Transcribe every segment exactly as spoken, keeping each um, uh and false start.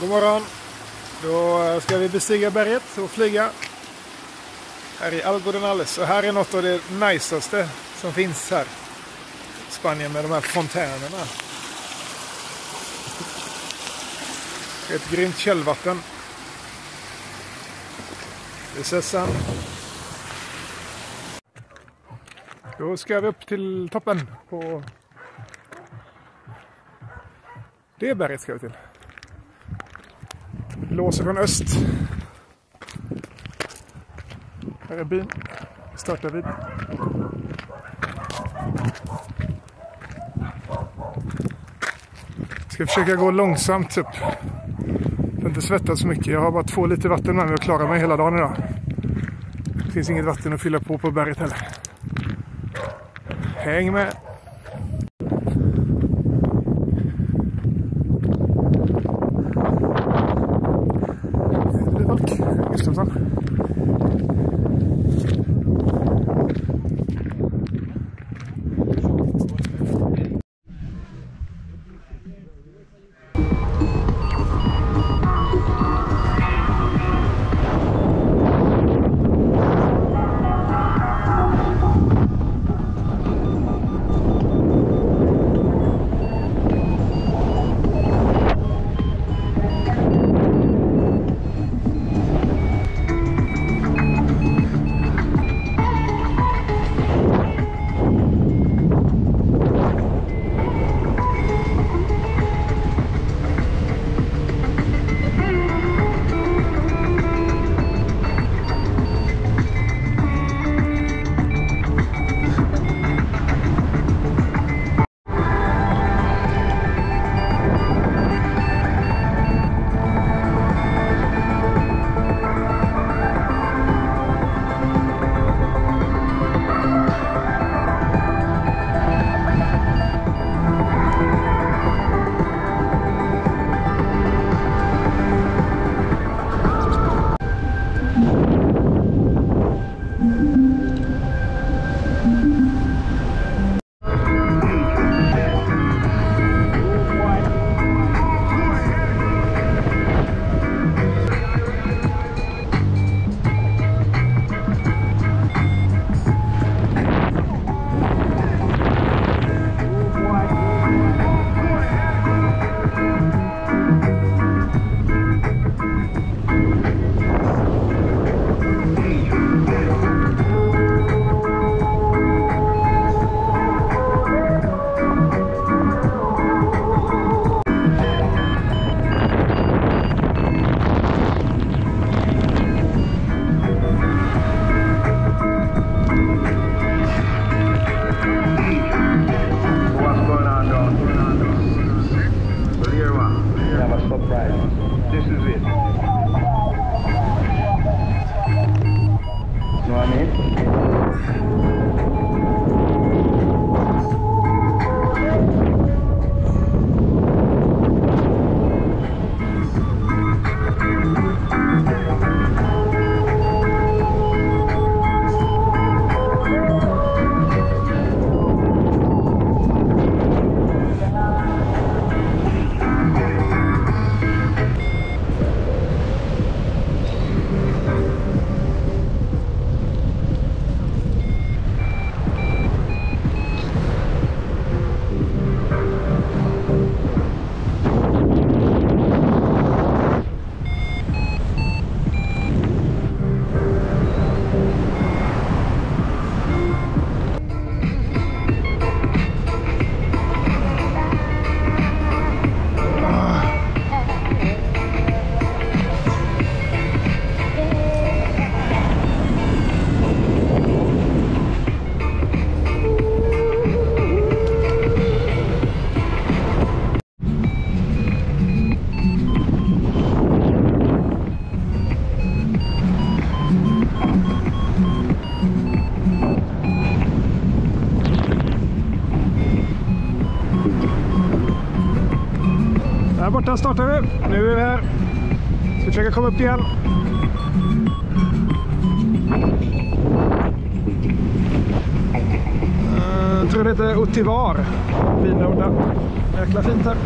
God morgon. Då ska vi bestiga berget och flyga här i Algodonales. Och här är något av det najsaste som finns här i Spanien med de här fontänerna. Ett grymt källvatten. Vi ses sen. Då ska vi upp till toppen på det berget ska vi till. Blåser från öst. Här är byn. Vi startar vid. Ska försöka gå långsamt upp. Jag har inte svettat så mycket. Jag har bara två liter vatten med mig och klarar mig hela dagen idag. Det finns inget vatten att fylla på på berget heller. Häng med! Där borta startar vi. Nu är vi här. Ska vi försöka komma upp igen. Jag tror det heter Otivar. Fina ord där. Jäkla fint här.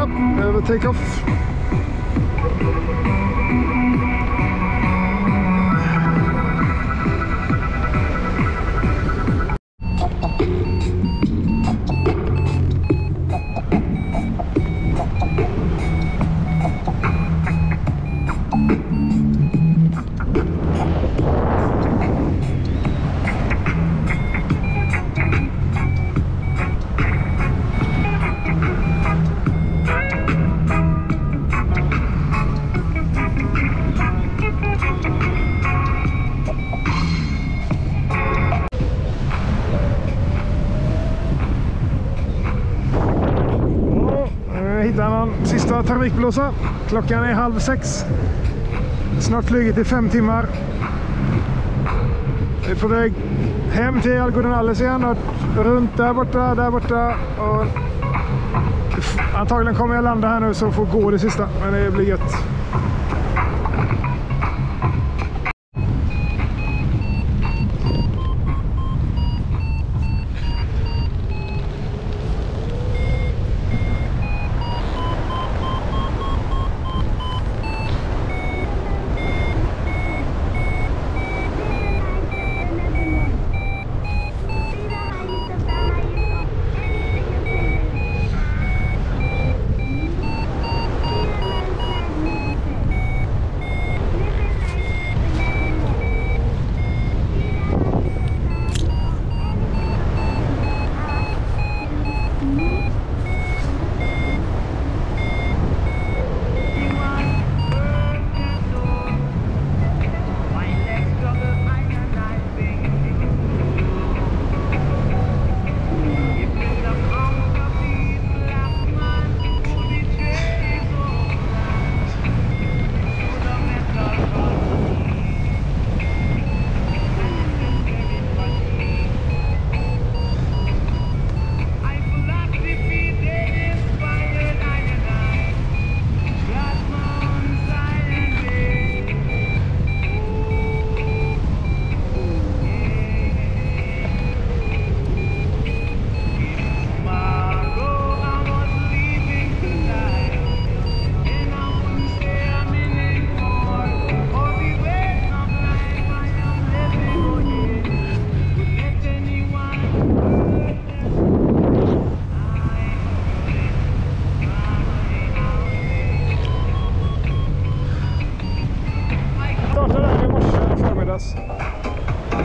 up, have a takeoff. Sista trafikblåsa. Klockan är halv sex. Snart flyget i fem timmar. Vi är på väg hem till Algodonales igen och runt där borta, där borta. Och antagligen kommer jag landa här nu så får gå det sista, men det blir gött.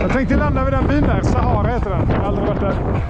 Jag tänkte landa vid den byn där, Sahara heter den, jag har aldrig varit där.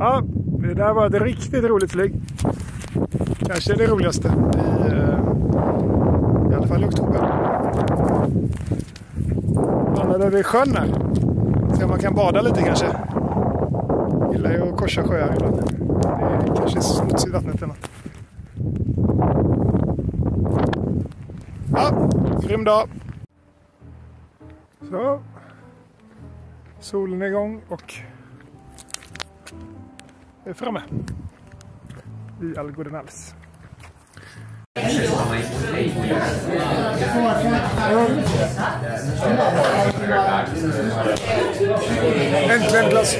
Ja, det där var ett riktigt roligt flyg. Kanske det roligaste i, i alla fall i oktober. Vandrar vid sjön här. Se om man kan bada lite kanske. Jag gillar ju att korsa sjöar ibland. Det är kanske smutsigt vattnet eller något. Ja, grym dag. Så. Solen är igång och vi är framme i Algodonales. Äntligen plats.